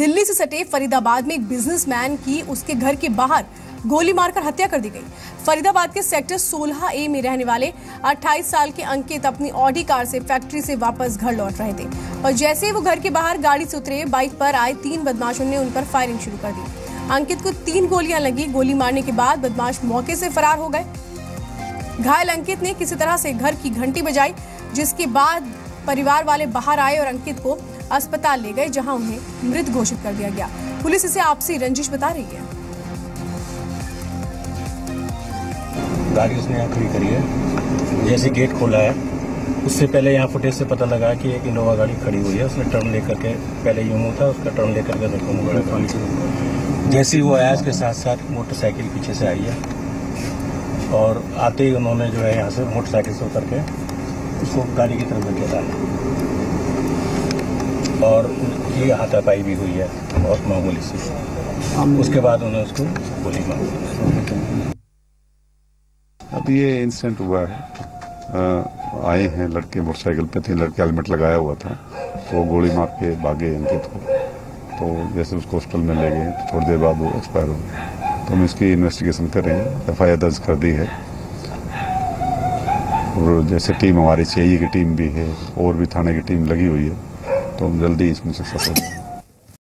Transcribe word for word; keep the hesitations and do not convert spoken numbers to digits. दिल्ली से सटे फरीदाबाद में एक बिजनेसमैन की उसके घर के बाहर गोली मारकर हत्या कर दी गई। फरीदाबाद के सेक्टर सोलह ए में रहने वाले अट्ठाईस साल के अंकित अपनी ऑडी कार से फैक्ट्री से वापस घर लौट रहे थे और जैसे ही वो घर के बाहर गाड़ी से उतरे, बाइक पर आए तीन बदमाशों ने उन पर फायरिंग शुरू कर दी। अंकित को तीन गोलियां लगी। गोली मारने के बाद बदमाश मौके से फरार हो गए। घायल अंकित ने किसी तरह से घर की घंटी बजाई, जिसके बाद परिवार वाले बाहर आए और अंकित को अस्पताल ले गए, जहां उन्हें मृत घोषित कर दिया गया। पुलिस इसे आपसी रंजिश बता रही है। गाड़ी उसने यहाँ खड़ी करी है, जैसे गेट खोला है उससे पहले यहाँ फुटेज से पता लगा कि एक इनोवा गाड़ी खड़ी हुई है। उसने टर्न लेकर के पहले यूमो था, उसका टर्न लेकर के रखा। जैसे ही वो आया उसके साथ साथ मोटरसाइकिल पीछे से आई है और आते ही उन्होंने जो है यहाँ से मोटरसाइकिल से उतर के उसको गाड़ी की तरफ लेके डाला और उनकी हाथापाई भी हुई है बहुत मामूली सी। उसके बाद उन्होंने उसको गोली मारी। अब ये इंसिडेंट हुआ है, आ, आए हैं लड़के, मोटरसाइकिल पे थे, लड़के हेलमेट लगाया हुआ था तो गोली मार के भागे अंकित को। तो जैसे उसको हॉस्पिटल में ले गए तो थोड़ी देर बाद वो एक्सपायर हो गए। तो हम इसकी इन्वेस्टिगेशन कर रहे हैं, एफ आई आर दर्ज कर दी है और जैसे टीम हमारी सी आई ए की टीम भी है और भी थाने की टीम लगी हुई है, तो हम जल्दी इसमें सक्सेस हो।